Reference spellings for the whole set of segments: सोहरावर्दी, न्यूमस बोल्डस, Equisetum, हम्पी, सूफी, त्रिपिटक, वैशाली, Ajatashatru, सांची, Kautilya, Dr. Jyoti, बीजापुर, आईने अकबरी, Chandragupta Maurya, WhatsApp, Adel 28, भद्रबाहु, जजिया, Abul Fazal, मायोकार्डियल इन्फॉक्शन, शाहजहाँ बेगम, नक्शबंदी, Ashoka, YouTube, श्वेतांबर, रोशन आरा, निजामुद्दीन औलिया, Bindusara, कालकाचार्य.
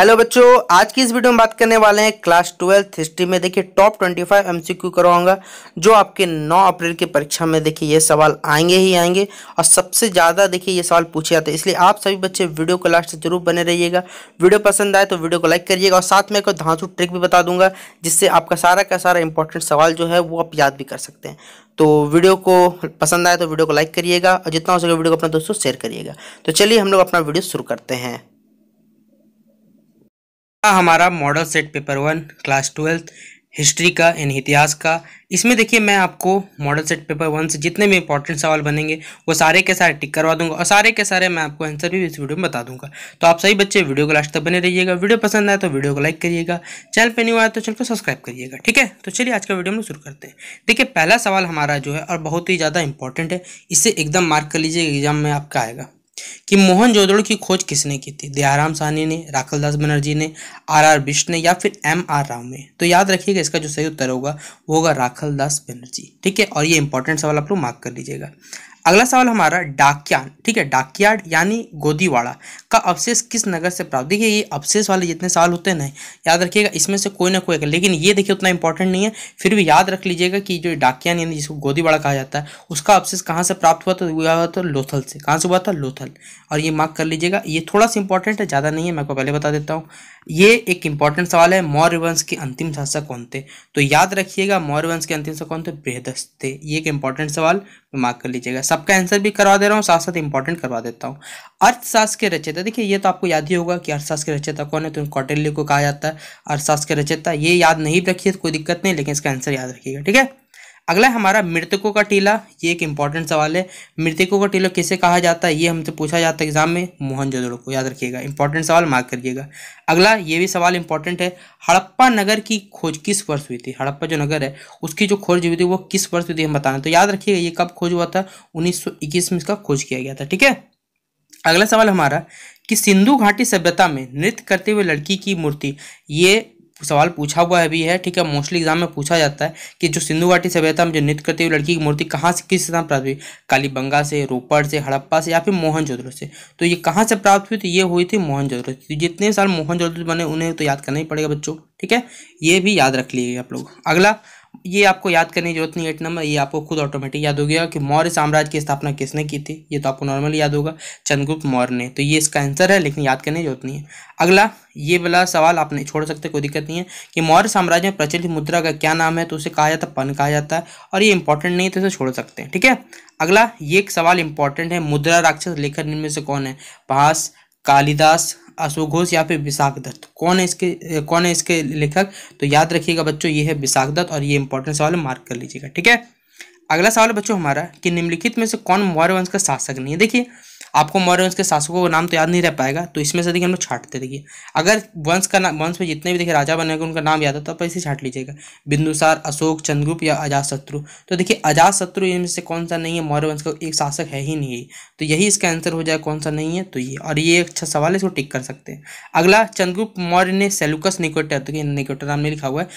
Hello बच्चों, आज की इस वीडियो में बात करने वाले हैं क्लास 12th हिस्ट्री में। देखिए टॉप 25 MCQ करवाऊंगा जो आपके 9 अप्रैल की परीक्षा में देखिए ये सवाल आएंगे ही आएंगे और सबसे ज़्यादा देखिए ये सवाल पूछे जाते हैं, इसलिए आप सभी बच्चे वीडियो को लास्ट से जरूर बने रहिएगा। वीडियो पसंद आए तो वीडियो को लाइक करिएगा और साथ में एक धांसू ट्रिक भी बता दूंगा जिससे आपका सारा का सारा इंपॉर्टेंट सवाल जो है वो आप याद भी कर सकते हैं। तो वीडियो को पसंद आए तो वीडियो को लाइक करिएगा और जितना हो सके वीडियो को अपने दोस्तों शेयर करिएगा। तो चलिए हम लोग अपना वीडियो शुरू करते हैं। हमारा model set paper 1 class 12 history का इन इतिहास का, इसमें देखिए मैं आपको मॉडल सेट पेपर 1 से जितने भी इंपॉर्टेंट सवाल बनेंगे वो सारे के सारे टिक करवा दूंगा और सारे के सारे मैं आपको आंसर भी इस वीडियो में बता दूंगा। तो आप सभी बच्चे वीडियो को लास्ट तक बने रहिएगा। वीडियो पसंद आए तो वीडियो को लाइक करिएगा, चैनल पर न्यू आए तो चैनल को सब्सक्राइब करिएगा, ठीक है। तो चलिए आज का वीडियो हम शुरू करते हैं। देखिए पहला सवाल हमारा जो है और बहुत ही ज़्यादा इंपॉर्टेंट है, इससे एकदम मार्क कर लीजिए, एग्जाम में आपका आएगा कि मोहनजोदड़ो की खोज किसने की थी? दयाराम साहनी ने, राखलदास बनर्जी ने, आर.आर. बिष्ट ने या फिर एम.आर. राव ने? तो याद रखिएगा इसका जो सही उत्तर होगा वो होगा राखलदास बनर्जी, ठीक है। और ये इंपॉर्टेंट सवाल आप लोग मार्क कर लीजिएगा। अगला सवाल हमारा डाकियान, ठीक है, डाकियाड यानी गोदीवाड़ा का अवशेष किस नगर से प्राप्त? देखिए ये अवशेष वाले जितने सवाल होते हैं ना, याद रखिएगा इसमें से कोई ना कोई, लेकिन ये देखिए उतना इंपॉर्टेंट नहीं है, फिर भी याद रख लीजिएगा कि जो डाकियान यानी जिसको गोदीवाड़ा कहा जाता है उसका अवशेष कहाँ से प्राप्त हुआ? तो हुआ था लोथल से। कहाँ से हुआ था? लोथल। और ये मार्क कर लीजिएगा, ये थोड़ा सा इंपॉर्टेंट है, ज़्यादा नहीं है, मैं आपको पहले बता देता हूँ। ये एक इंपॉर्टेंट सवाल है, मौर्य वंश के अंतिम शासक कौन थे? तो याद रखिएगा मौर्य वंश के अंतिम शासक कौन थे? बृहदस्थ थे। ये एक इंपॉर्टेंट सवाल मार्क कर लीजिएगा। सबका आंसर भी करवा दे रहा हूँ, साथ साथ इंपॉर्टेंट करवा देता हूँ। अर्थशास्त्र के रचयिता, देखिए ये तो आपको याद ही होगा कि अर्थशास्त्र के रचयिता कौन है? तो कौटिल्य को कहा जाता है अर्थशास्त्र के रचयिता। ये याद नहीं रखिए तो कोई दिक्कत नहीं, लेकिन इसका आंसर याद रखिएगा, ठीक है। अगला हमारा मृतकों का टीला, ये एक इंपॉर्टेंट सवाल है। मृतकों का टीला किसे कहा जाता है? ये हमसे पूछा जाता है एग्जाम में, मोहनजोदड़ो को। याद रखिएगा, इंपॉर्टेंट सवाल मार्क करिएगा। अगला ये भी सवाल इंपॉर्टेंट है, हड़प्पा नगर की खोज किस वर्ष हुई थी? हड़प्पा जो नगर है उसकी जो खोज हुई थी वो किस वर्ष हुई थी हम बताना। तो याद रखिएगा ये कब खोज हुआ था? 1921 में इसका खोज किया गया था, ठीक है। अगला सवाल हमारा कि सिंधु घाटी सभ्यता में नृत्य करते हुए लड़की की मूर्ति, ये सवाल पूछा हुआ है भी है, ठीक है। मोस्टली एग्जाम में पूछा जाता है कि जो सिंधु घाटी सभ्यता में जो नृत्य करती हुई लड़की की मूर्ति कहाँ से किस स्थान प्राप्त हुई? कालीबंगा से, रोपड़ से, हड़प्पा से या फिर मोहनजोदड़ो से? तो ये कहाँ से प्राप्त हुई? तो ये हुई थी मोहनजोदड़ो। तो जितने साल मोहनजोदड़ो बने उन्हें तो याद करना ही पड़ेगा बच्चों, ठीक है, ये भी याद रख लीजिए आप लोग। अगला ये आपको याद करने की जरूरत नहीं है, 8 नंबर, ये आपको खुद ऑटोमेटिक याद हो गया कि मौर्य साम्राज्य की स्थापना किसने की थी? ये तो आपको नॉर्मली याद होगा, चंद्रगुप्त मौर्य ने। तो ये इसका आंसर है, लेकिन याद करने की जरूरत नहीं है। अगला ये वाला सवाल आप नहीं छोड़ सकते, कोई दिक्कत नहीं है, कि मौर्य साम्राज्य में प्रचलित मुद्रा का क्या नाम है? तो उसे कहा जाता है पन कहा जाता है, और ये इंपॉर्टेंट नहीं है तो इसे छोड़ सकते हैं, ठीक है। अगला ये एक सवाल इंपॉर्टेंट है, मुद्रा राक्षस लेखक इनमें से कौन है? भास, कालिदास, अशोक घोष या फिर विशाख दत्त? कौन है इसके लेखक? तो याद रखिएगा बच्चों ये है विशाख दत्त, और ये इंपॉर्टेंट सवाल मार्क कर लीजिएगा, ठीक है। अगला सवाल है बच्चों हमारा कि निम्नलिखित में से कौन मौर्य वंश का शासक नहीं है? देखिए आपको मौर्य वंश के शासकों का नाम तो याद नहीं रह पाएगा, तो इसमें से देखिए हम लोग छाटते, देखिए अगर वंश का नाम, वंश में जितने भी देखिए राजा बनेगा उनका नाम याद होता है, तो इसे छाट लीजिएगा। बिंदुसार, अशोक, चंद्रगुप्त या अजातशत्रु? तो देखिए अजातशत्रु इनमें से कौन सा नहीं है? मौर्य वंश का एक शासक है ही नहीं, तो यही इसका आंसर हो जाए कौन सा नहीं है। तो ये, और ये अच्छा सवाल है, इसको टिक कर सकते हैं। अगला चंद्रगुप्त मौर्य ने सेल्यूकस निकोटर, देखिए निकोटर नाम नहीं लिखा हुआ है,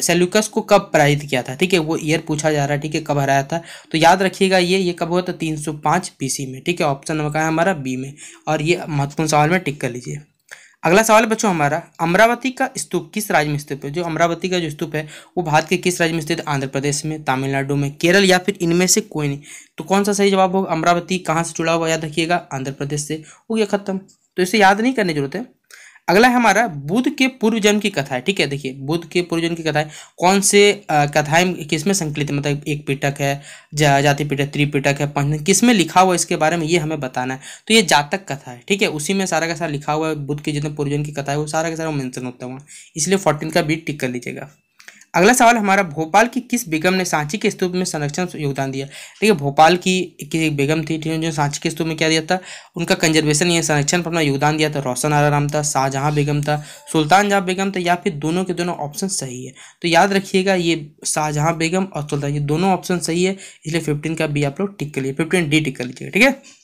सेल्यूकस को कब पराजित किया था? ठीक है, वो ईयर पूछा जा रहा है, ठीक है, कब हराया था? तो याद रखिएगा ये कब हुआ था? 305 BC में, ठीक है, ऑप्शन है हमारा बी में, और ये महत्वपूर्ण सवाल में टिक कर लीजिए। अगला सवाल बच्चों हमारा, अमरावती का स्तूप किस राज्य में स्थित है? जो अमरावती का जो स्तूप है वो भारत के किस राज्य में स्थित है? आंध्र प्रदेश में, तमिलनाडु में, केरल या फिर इनमें से कोई नहीं? तो कौन सा सही जवाब होगा? अमरावती कहाँ से जुड़ा हुआ? याद रखिएगा आंध्र प्रदेश से। हो गया खत्म, तो इसे याद नहीं करने की जरूरत है। अगला हमारा बुद्ध के पूर्व जन्म की कथा है, ठीक है। देखिए बुद्ध के पूर्व जन्म की कथाएं कौन से कथाएं किसमें संकलित है? मतलब एक पिटक है, जाति पिटक, त्रिपिटक है, पंच, किसमें लिखा हुआ है इसके बारे में ये हमें बताना है। तो ये जातक कथा है, ठीक है, उसी में सारा का सारा लिखा हुआ है, बुद्ध के जितने पूर्व जन्म की कथा है वो सारा का सारा मेंशन होता है, इसलिए 14 का बीट टिक कर लीजिएगा। अगला सवाल हमारा, भोपाल की किस बेगम ने सांची के स्तूप में संरक्षण योगदान दिया? देखिए भोपाल की एक बेगम थी, ठीक है, जो सांची के स्तूप में क्या दिया था? उनका कंजर्वेशन या संरक्षण पर अपना योगदान दिया था। रोशन आरा नाम था, शाहजहाँ बेगम था, सुल्तान जहाँ बेगम था या फिर दोनों के दोनों ऑप्शन सही है। तो याद रखिएगा ये शाहजहाँ बेगम और सुल्तान, ये दोनों ऑप्शन सही है, इसलिए 15 का बी आप लोग टिक कर लिए, 15D टिक कर लीजिएगा, ठीक है।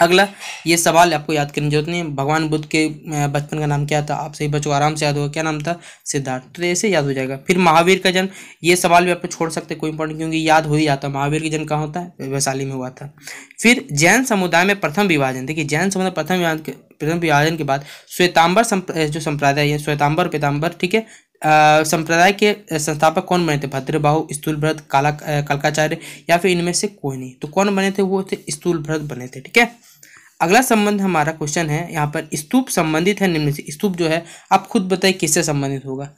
अगला ये सवाल आपको याद करने की जरूरत नहीं है, भगवान बुद्ध के बचपन का नाम क्या था? आप सभी बच्चों आराम से याद होगा, क्या नाम था? सिद्धार्थ। तो ऐसे याद हो जाएगा। फिर महावीर का जन्म, ये सवाल भी आप छोड़ सकते, कोई इंपॉर्टेंट, क्योंकि याद हो ही जाता है। महावीर का जन्म कहाँ होता है? वैशाली में हुआ था। फिर जैन समुदाय में प्रथम विभाजन, देखिए जैन समुदाय प्रथम प्रथम विभाजन के बाद श्वेतांबर जो संप्रदाय है, श्वेतांबर पीताम्बर, ठीक है, संप्रदाय के संस्थापक कौन बने थे? भद्रबाहु, स्थूलभ्रत, कालकाचार्य या फिर इनमें से कोई नहीं। तो कौन बने थे? वो थे स्थूलभ्रत बने थे। ठीक है, अगला संबंध हमारा क्वेश्चन है यहाँ पर, स्तूप संबंधित है निम्न से। स्तूप जो है आप खुद बताइए किससे संबंधित होगा।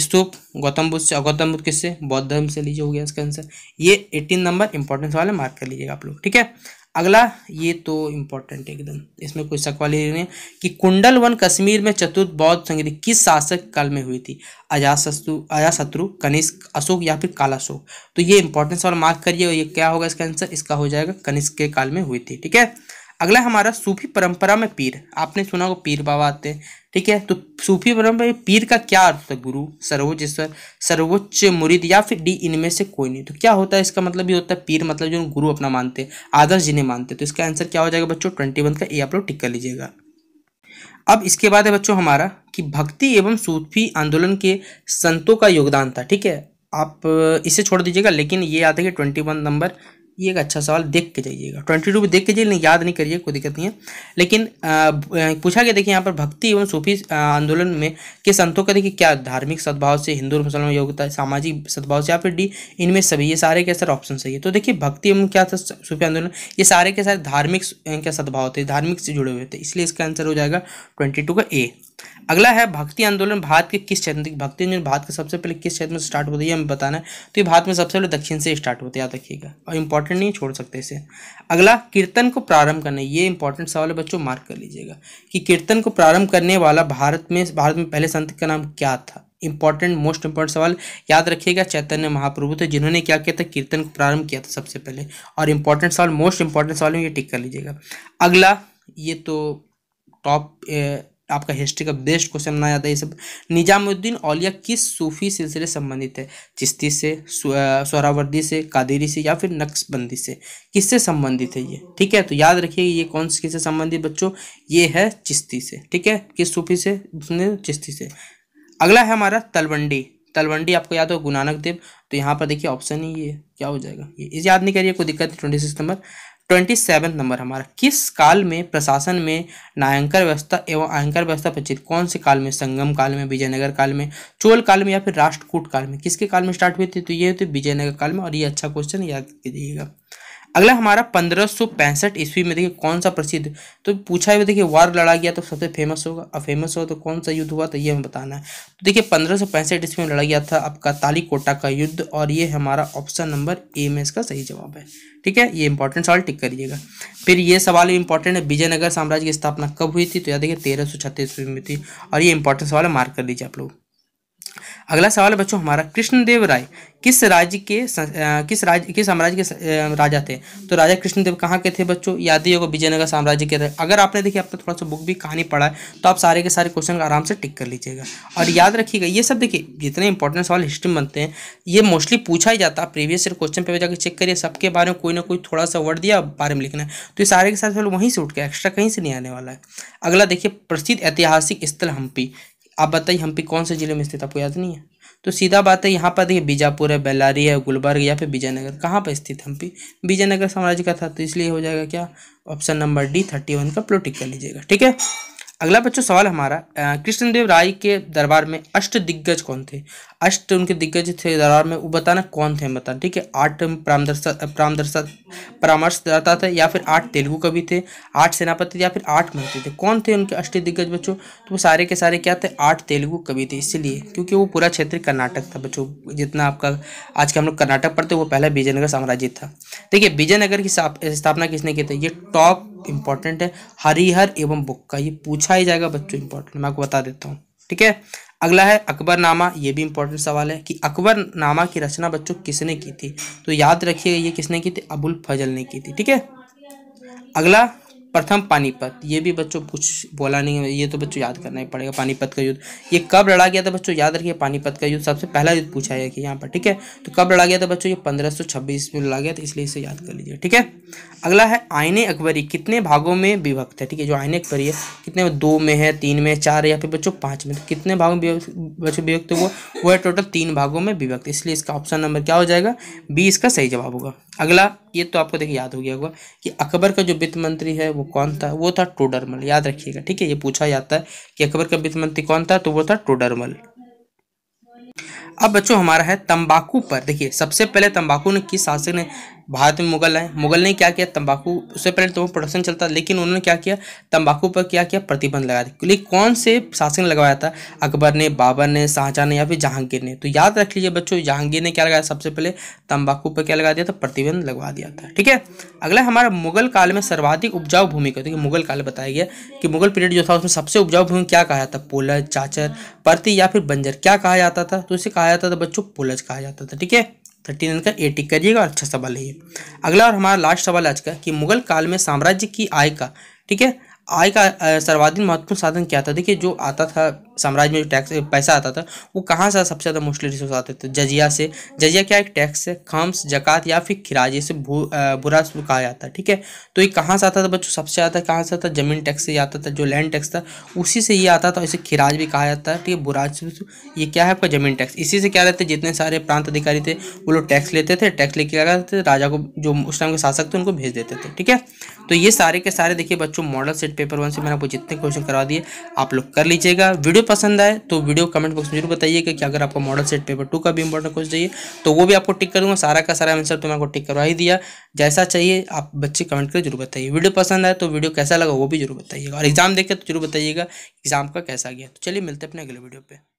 स्तूप गौतम बुद्ध से। गौतम बुद्ध किससे? बौद्ध धर्म से। लीजिए, हो गया इसका आंसर। ये 18 नंबर इंपॉर्टेंस वाले मार्क कर लीजिएगा आप लोग। ठीक है, अगला, ये तो इम्पोर्टेंट है एकदम, इसमें कोई शक वाली नहीं है कि कुंडल वन कश्मीर में चतुर्थ बौद्ध संधि किस शासक काल में हुई थी? अजातशत्रु, कनिष्क, अशोक या फिर कालाशोक। तो ये इंपॉर्टेंस वाला मार्क करिए। ये क्या होगा इसका आंसर? इसका हो जाएगा कनिष्क के काल में हुई थी। ठीक है, अगला हमारा सूफी परंपरा में पीर। आपने सुना होगा पीर बाबा आते हैं, ठीक है, तो सूफी परंपरा में पीर का क्या अर्थ है? गुरु, सर्वोच्च ईश्वर, सर्वोच्च मुरीद या फिर डी इनमें से कोई नहीं। तो क्या होता है इसका मतलब? ये होता है पीर मतलब जो गुरु अपना मानते हैं, आदर्श जिन्हें मानते हैं। तो इसका आंसर क्या हो जाएगा बच्चों? 21 का ए आप लोग टिक कर लीजिएगा। अब इसके बाद है बच्चों हमारा कि भक्ति एवं सूफी आंदोलन के संतों का योगदान था। ठीक है, आप इसे छोड़ दीजिएगा, लेकिन ये याद है कि 21 नंबर ये एक अच्छा सवाल देख के जाइएगा। 22 भी देख के जाइए, याद नहीं करिए, कोई दिक्कत नहीं है, लेकिन पूछा गया। देखिए यहाँ पर भक्ति एवं सूफी आंदोलन में के संतों का देखिए क्या, धार्मिक सद्भाव से, हिंदू और मुसलमान योग्यता, सामाजिक सद्भाव से या फिर डी इनमें सभी। ये सारे के सारे ऑप्शन सही है। तो देखिए भक्ति एवं क्या था, सूफी आंदोलन, ये सारे के सारे धार्मिक क्या सद्भाव थे, धार्मिक से जुड़े हुए थे, इसलिए इसका आंसर हो जाएगा 22 का ए। अगला है भक्ति आंदोलन भारत के किस क्षेत्र में? भक्ति आंदोलन भारत के सबसे पहले किस क्षेत्र में स्टार्ट होती है हमें बताना है। तो ये भारत में सबसे पहले दक्षिण से स्टार्ट होता है, याद रखिएगा, और इंपॉर्टेंट नहीं, छोड़ सकते इसे। अगला, कीर्तन को प्रारंभ करने, ये इंपॉर्टेंट सवाल है बच्चों, मार्क कर लीजिएगा कि कीर्तन को प्रारंभ करने वाला भारत में पहले संत का नाम क्या था। इंपॉर्टेंट, मोस्ट इंपॉर्टेंट सवाल याद रखिएगा, चैतन्य महाप्रभु थे जिन्होंने क्या किया था? कीर्तन को प्रारंभ किया था सबसे पहले, और इंपॉर्टेंट सवाल, मोस्ट इंपॉर्टेंट सवाल में ये टिक कर लीजिएगा। अगला, ये तो टॉप आपका हिस्ट्री का बेस्ट क्वेश्चन बनाया जाता है ये सब। निजामुद्दीन औलिया किस सूफी सिलसिले संबंधित है? चिश्ती से, सोहरावर्दी से, कादिरी से या फिर नक्शबंदी से, किससे संबंधित है ये? ठीक है, तो याद रखिए ये कौन से किससे संबंधित बच्चों, ये है चिश्ती से। ठीक है, किस सूफी से? चिश्ती से। अगला है हमारा तलवंडी। तलवंडी आपको याद हो, गुरु नानक देव। तो यहाँ पर देखिए ऑप्शन ही ये क्या हो जाएगा, ये इसे याद नहीं करिए, कोई दिक्कत नहीं। 26 नंबर। 27 नंबर हमारा, किस काल में प्रशासन में नायंकर व्यवस्था एवं अयंकर व्यवस्था प्रचलित? कौन से काल में? संगम काल में, विजयनगर काल में, चोल काल में या फिर राष्ट्रकूट काल में, किसके काल में स्टार्ट हुई थी? तो ये होती विजयनगर काल में, और ये अच्छा क्वेश्चन याद कीजिएगा। अगला हमारा 1565 ईस्वी में देखिए कौन सा प्रसिद्ध, तो पूछा है देखिए वार लड़ा गया तो सबसे फेमस होगा, और फेमस हो तो कौन सा युद्ध हुआ, तो ये हमें बताना है। तो देखिए 1565 ईस्वी में लड़ा गया था आपका तालीकोटा का युद्ध, और ये हमारा ऑप्शन नंबर ए में इसका सही जवाब है। ठीक है, ये इंपॉर्टेंट सवाल टिक करिएगा। फिर ये सवाल इंपॉर्टेंट है, विजयनगर साम्राज्य की स्थापना कब हुई थी? तो याद देखिए 1336 ईस्वी में थी, और ये इंपॉर्टेंट सवाल है, मार्क कर लीजिए आप लोग। अगला सवाल है बच्चों हमारा, कृष्णदेवराय किस साम्राज्य के राजा थे? तो राजा कृष्णदेव कहाँ के थे बच्चों? याद ही होगा विजयनगर साम्राज्य के थे। अगर आपने देखिए अपना थोड़ा सा बुक भी कहानी पढ़ा है तो आप सारे के सारे क्वेश्चन आराम से टिक कर लीजिएगा। और याद रखिएगा ये सब, देखिए जितने इंपॉर्टेंट सवाल हिस्ट्री में बनते हैं ये मोस्टली पूछा ही जाता है। प्रीवियस ईयर क्वेश्चन पेपर जाकर चेक करिए, सबके बारे में कोई ना कोई थोड़ा सा वर्ड दिया बारे में लिखना है। तो ये सारे के सारे सवाल वहीं से उठ के, एक्स्ट्रा कहीं से नहीं आने वाला है। अगला देखिए, प्रसिद्ध ऐतिहासिक स्थल हम्पी। आप बताइए हम्पी कौन से जिले में स्थित, आपको याद नहीं है? तो सीधा बात है, यहाँ पर देखिए बीजापुर है, बेल्लारी है, गुलबर्ग या फिर विजयनगर। कहाँ पर स्थित हम्पी? विजयनगर साम्राज्य का था, तो इसलिए हो जाएगा क्या, ऑप्शन नंबर डी 31 का प्लोटिक कर लीजिएगा। ठीक है, अगला बच्चों सवाल हमारा, कृष्णदेव राय के दरबार में अष्ट दिग्गज कौन थे? अष्ट उनके दिग्गज थे दरबार में, वो बताना कौन थे बताना। ठीक है, 8 परामर्शदाता थे या फिर 8 तेलुगु कवि थे, 8 सेनापति या फिर 8 मंत्री थे। कौन थे उनके अष्ट दिग्गज बच्चों? तो वो सारे के सारे क्या थे? 8 तेलुगु कवि थे, इसलिए क्योंकि वो पूरा क्षेत्र कर्नाटक था बच्चों। जितना आपका आज के हम लोग कर्नाटक पढ़ते वो पहला विजयनगर साम्राज्य था। देखिए विजयनगर की स्थापना किसने की थी? ये टॉप इंपॉर्टेंट है, हरिहर एवं बुक्का, ये पूछा ही जाएगा बच्चों, इंपॉर्टेंट, मैं आपको बता देता हूँ। ठीक है, अगला है अकबरनामा। ये भी इंपॉर्टेंट सवाल है कि अकबरनामा की रचना बच्चों किसने की थी? तो याद रखिए ये किसने की थी? अबुल फजल ने की थी। ठीक है, अगला प्रथम पानीपत। ये भी बच्चों कुछ बोला नहीं है, ये तो बच्चों याद करना ही पड़ेगा। पानीपत का युद्ध ये कब लड़ा गया था बच्चों? याद रखिए पानीपत का युद्ध सबसे पहला युद्ध पूछा है कि यहाँ पर। ठीक है, तो कब लड़ा गया था बच्चों? ये 1526 में लड़ा गया था, इसलिए इसे याद कर लीजिए। ठीक है, अगला है आईने अकबरी कितने भागों में विभक्त है? ठीक है, जो आईने अकबरी है कितने, 2 में है, 3 में, 4 या फिर बच्चों 5 में, कितने भागों में बच्चों विभक्त है? वो है टोटल 3 भागों में विभक्त, इसलिए इसका ऑप्शन नंबर क्या हो जाएगा? बी इसका सही जवाब होगा। अगला, ये तो आपको देखिए याद हो गया होगा कि अकबर का जो वित्त मंत्री है वो कौन था, वो था टोडरमल। याद रखिएगा, ठीक है, ये पूछा जाता है कि अकबर का वित्त मंत्री कौन था, तो वो था टोडरमल। अब बच्चों हमारा है तंबाकू पर। देखिए सबसे पहले तंबाकू ने किस शासक ने, भारत में मुगल है, मुगल ने क्या किया, तंबाकू, उससे पहले तो प्रोडक्शन चलता, लेकिन उन्होंने क्या किया, तंबाकू पर क्या किया, प्रतिबंध लगाया था। लेकिन कौन से शासक ने लगवाया था, अकबर ने, बाबर ने, शाहजहां ने या फिर जहांगीर ने। तो याद रख लीजिए बच्चों, जहांगीर ने क्या लगाया, सबसे पहले तंबाकू पर क्या लगा दिया था, प्रतिबंध लगवा दिया था। ठीक है, अगला हमारा मुगल काल में सर्वाधिक उपजाऊ भूमि का। देखिए मुगल काल बताया गया कि मुगल पीरियड जो था उसमें सबसे उपजाऊ भूमि क्या कहा जाता, पोलज, चाचर, परती या फिर बंजर क्या कहा जाता था, तो इसे कहा जाता था बच्चों पोलज कहा जाता था। ठीक है, 39 का ए टिक करिएगा, अच्छा सवाल है। अगला और हमारा लास्ट सवाल आज का कि मुगल काल में साम्राज्य की आय का, ठीक है, आय का सर्वाधिक महत्वपूर्ण साधन क्या था। देखिए जो आता था साम्राज्य में, जो टैक्स पैसा आता था वो कहाँ से सबसे ज़्यादा मोस्टली रिसोर्स आते थे, जजिया से। जजिया क्या एक टैक्स है, खम्स, जकात या फिर खिराज, इसे बुरा कहा जाता है। ठीक है, तो ये कहाँ से आता था बच्चों, सबसे ज़्यादा कहाँ से आता, जमीन टैक्स से आता था, जो लैंड टैक्स था उसी से ये आता था, इसे खिराज भी कहा जाता है। ठीक है, बुराज ये क्या है आपका, जमीन टैक्स। इसी से क्या रहते, जितने सारे प्रांत अधिकारी थे वो लोग टैक्स लेते थे, टैक्स लेके क्या करते थे, राजा को, जो उस टाइम के शासक थे उनको भेज देते थे। ठीक है, तो ये सारे के सारे देखिए बच्चों मॉडल सेट पेपर वन से मैंने आपको जितने क्वेश्चन करवा दिए, आप लोग कर लीजिएगा। वीडियो पसंद आए तो वीडियो कमेंट बॉक्स में जरूर बताइएगा कि अगर आपको मॉडल सेट पेपर 2 का भी इंपॉर्टेंट क्वेश्चन चाहिए तो वो भी आपको टिक कर दूंगा। सारा का सारा आंसर तो मैं आपको टिक करवा ही दिया, जैसा चाहिए आप बच्चे कमेंट कर जरूर बताइए। वीडियो पसंद आए तो वीडियो कैसा लगा वो भी जरूर बताइएगा, और एग्जाम देख कर तो जरूर बताइएगा एग्जाम का कैसा गया। तो चलिए मिलते हैं अपने अगले वीडियो पर।